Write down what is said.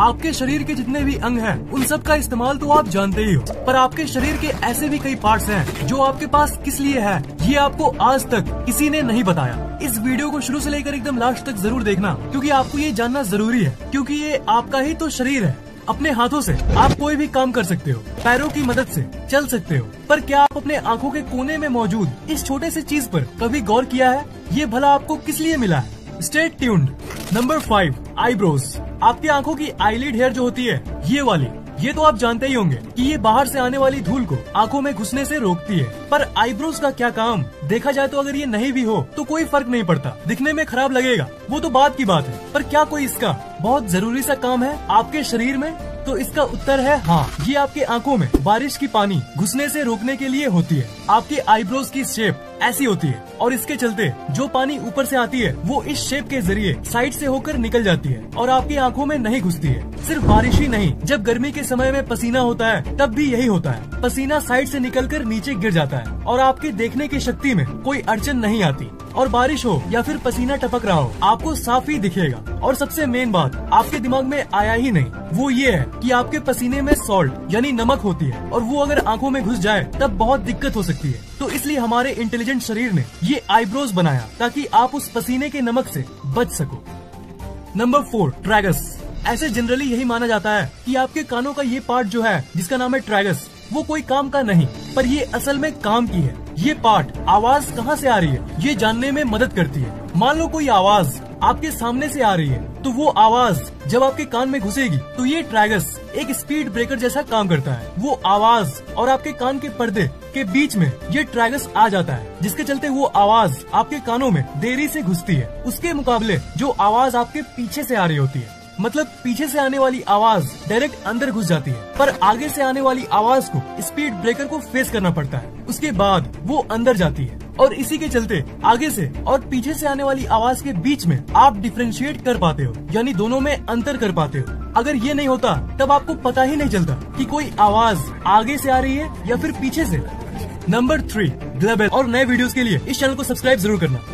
आपके शरीर के जितने भी अंग हैं उन सब का इस्तेमाल तो आप जानते ही हो, पर आपके शरीर के ऐसे भी कई पार्ट्स हैं जो आपके पास किस लिए है ये आपको आज तक किसी ने नहीं बताया। इस वीडियो को शुरू से लेकर एकदम लास्ट तक जरूर देखना, क्योंकि आपको ये जानना जरूरी है, क्योंकि ये आपका ही तो शरीर है। अपने हाथों से आप कोई भी काम कर सकते हो, पैरों की मदद से चल सकते हो, पर क्या आप अपने आँखों के कोने में मौजूद इस छोटे से चीज पर कभी गौर किया है? ये भला आपको किस लिए मिला है? Stay tuned. Number 5, eyebrows. आपकी आँखों की आईलिड हेयर जो होती है ये वाली, ये तो आप जानते ही होंगे कि ये बाहर से आने वाली धूल को आंखों में घुसने से रोकती है। पर आईब्रोज का क्या काम? देखा जाए तो अगर ये नहीं भी हो तो कोई फर्क नहीं पड़ता, दिखने में खराब लगेगा वो तो बात की बात है, पर क्या कोई इसका बहुत जरूरी सा काम है आपके शरीर में? तो इसका उत्तर है हाँ। ये आपके आंखों में बारिश की पानी घुसने से रोकने के लिए होती है। आपके आईब्रोज की शेप ऐसी होती है और इसके चलते जो पानी ऊपर से आती है वो इस शेप के जरिए साइड से होकर निकल जाती है और आपकी आंखों में नहीं घुसती है। सिर्फ बारिश ही नहीं, जब गर्मी के समय में पसीना होता है तब भी यही होता है, पसीना साइड से निकलकर नीचे गिर जाता है और आपके देखने की शक्ति में कोई अड़चन नहीं आती, और बारिश हो या फिर पसीना टपक रहा हो आपको साफ ही दिखेगा। और सबसे मेन बात आपके दिमाग में आया ही नहीं, वो ये है कि आपके पसीने में सॉल्ट यानी नमक होती है और वो अगर आंखों में घुस जाए तब बहुत दिक्कत हो सकती है। तो इसलिए हमारे इंटेलिजेंट शरीर ने ये आईब्रोज बनाया ताकि आप उस पसीने के नमक से बच सको। Number 4, tragus. ऐसे जनरली यही माना जाता है कि आपके कानों का ये पार्ट जो है जिसका नाम है ट्रैगस वो कोई काम का नहीं, पर ये असल में काम की है। ये पार्ट आवाज कहाँ से आ रही है ये जानने में मदद करती है। मान लो कोई आवाज आपके सामने से आ रही है तो वो आवाज जब आपके कान में घुसेगी तो ये ट्रैगस एक स्पीड ब्रेकर जैसा काम करता है। वो आवाज और आपके कान के पर्दे के बीच में ये ट्रैगस आ जाता है, जिसके चलते वो आवाज आपके कानों में देरी से घुसती है उसके मुकाबले जो आवाज आपके पीछे से आ रही होती है। मतलब पीछे से आने वाली आवाज डायरेक्ट अंदर घुस जाती है, पर आगे से आने वाली आवाज को स्पीड ब्रेकर को फेस करना पड़ता है, उसके बाद वो अंदर जाती है। और इसी के चलते आगे से और पीछे से आने वाली आवाज के बीच में आप डिफ्रेंशिएट कर पाते हो, यानी दोनों में अंतर कर पाते हो। अगर ये नहीं होता तब आपको पता ही नहीं चलता कि कोई आवाज आगे से आ रही है या फिर पीछे से। Number 3, global. और नए वीडियोस के लिए इस चैनल को सब्सक्राइब जरूर करना।